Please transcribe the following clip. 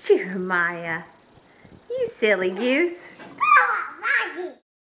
Jeremiah, you silly goose.